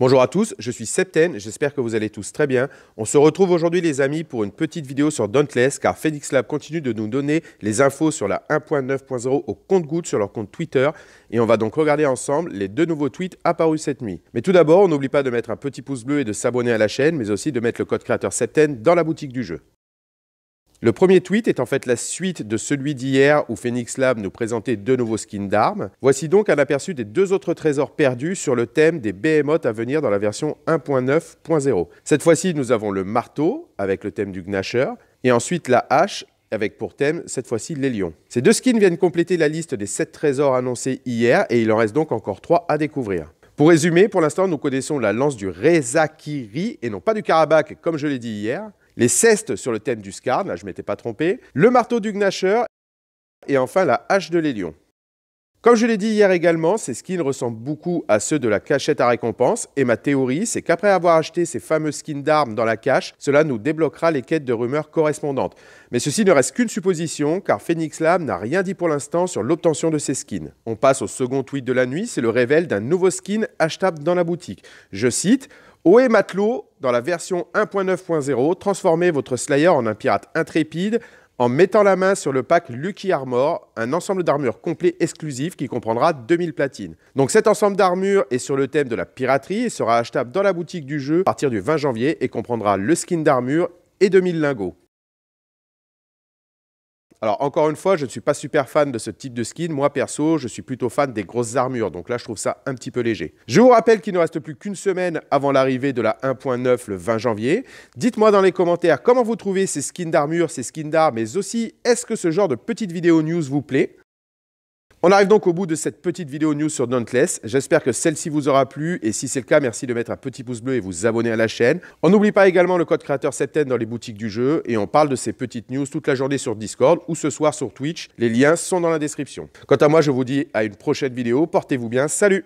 Bonjour à tous, je suis Septen, j'espère que vous allez tous très bien. On se retrouve aujourd'hui les amis pour une petite vidéo sur Dauntless car Phoenix Lab continue de nous donner les infos sur la 1.9.0 au compte-gouttes sur leur compte Twitter et on va donc regarder ensemble les deux nouveaux tweets apparus cette nuit. Mais tout d'abord, on n'oublie pas de mettre un petit pouce bleu et de s'abonner à la chaîne mais aussi de mettre le code créateur Septen dans la boutique du jeu. Le premier tweet est en fait la suite de celui d'hier où Phoenix Lab nous présentait deux nouveaux skins d'armes. Voici donc un aperçu des deux autres trésors perdus sur le thème des behemoths à venir dans la version 1.9.0. Cette fois-ci, nous avons le marteau avec le thème du Gnasher et ensuite la hache avec pour thème, cette fois-ci, les lions. Ces deux skins viennent compléter la liste des 7 trésors annoncés hier et il en reste donc encore 3 à découvrir. Pour résumer, pour l'instant, nous connaissons la lance du Reza Kiri et non pas du Karabakh comme je l'ai dit hier. Les cestes sur le thème du Scarn, là je ne m'étais pas trompé, le marteau du Gnasher et enfin la hache de l'hélion. Comme je l'ai dit hier également, ces skins ressemblent beaucoup à ceux de la cachette à récompense et ma théorie, c'est qu'après avoir acheté ces fameux skins d'armes dans la cache, cela nous débloquera les quêtes de rumeurs correspondantes. Mais ceci ne reste qu'une supposition car Phoenix Lab n'a rien dit pour l'instant sur l'obtention de ces skins. On passe au second tweet de la nuit, c'est le révèle d'un nouveau skin achetable dans la boutique. Je cite: Ohé matelot, dans la version 1.9.0, transformez votre Slayer en un pirate intrépide en mettant la main sur le pack Lucky Armor, un ensemble d'armures complet exclusif qui comprendra 2000 platines. Donc cet ensemble d'armures est sur le thème de la piraterie et sera achetable dans la boutique du jeu à partir du 20 janvier et comprendra le skin d'armure et 2000 lingots. Alors encore une fois, je ne suis pas super fan de ce type de skin. Moi perso, je suis plutôt fan des grosses armures. Donc là, je trouve ça un petit peu léger. Je vous rappelle qu'il ne reste plus qu'une semaine avant l'arrivée de la 1.9 le 20 janvier. Dites-moi dans les commentaires comment vous trouvez ces skins d'armure, ces skins d'armes, mais aussi est-ce que ce genre de petite vidéo news vous plaît? On arrive donc au bout de cette petite vidéo news sur Dauntless. J'espère que celle-ci vous aura plu et si c'est le cas, merci de mettre un petit pouce bleu et vous abonner à la chaîne. On n'oublie pas également le code créateur Septen dans les boutiques du jeu et on parle de ces petites news toute la journée sur Discord ou ce soir sur Twitch. Les liens sont dans la description. Quant à moi, je vous dis à une prochaine vidéo. Portez-vous bien. Salut!